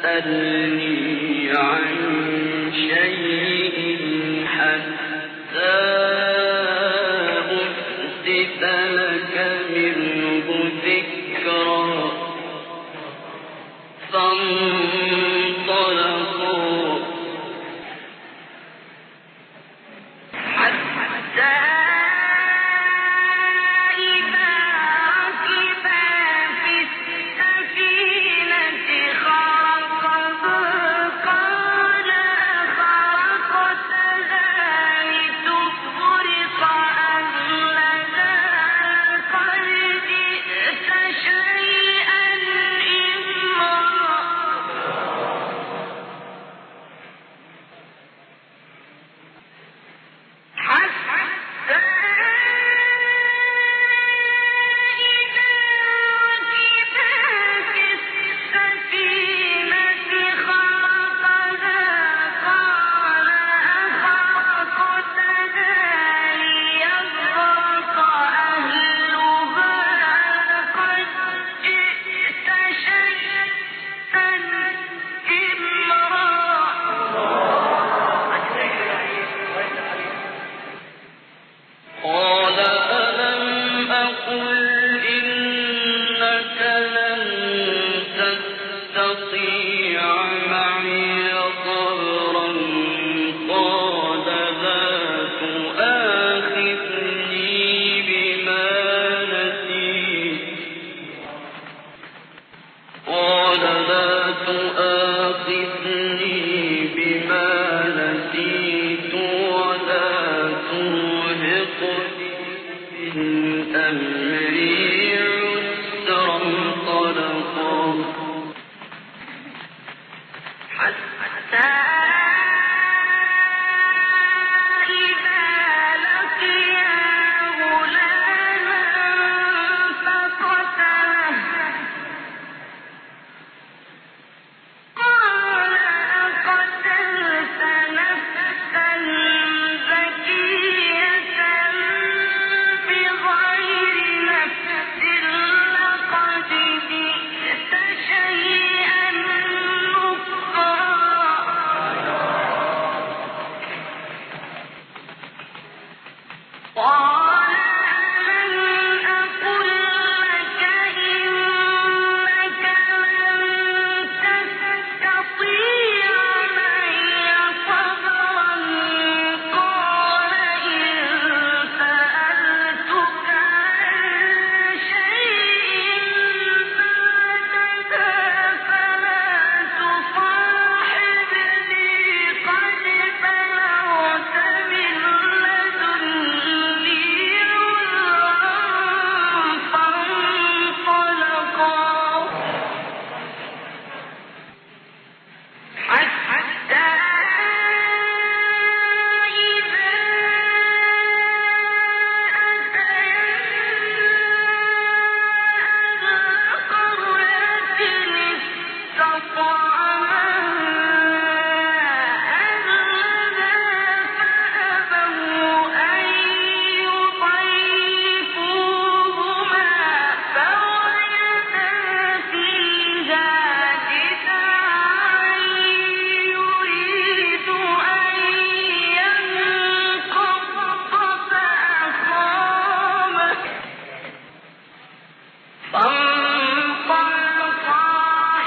تسألني عن شيء حتى أحدث لك منه ذكرا. فانطلقا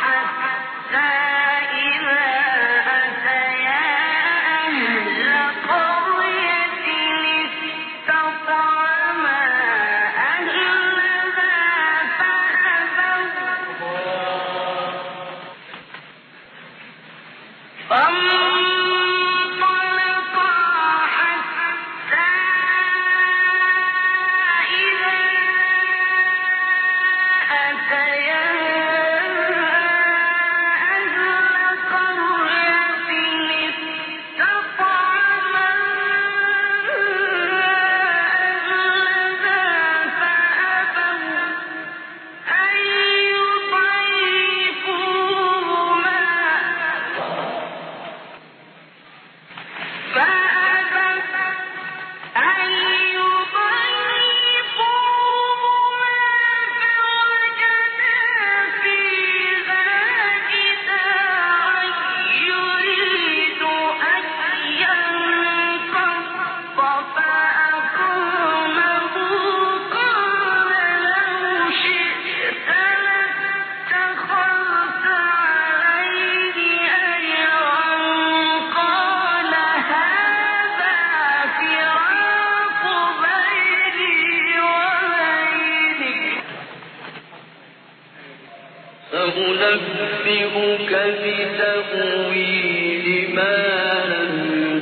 حتى بتأويل ما لم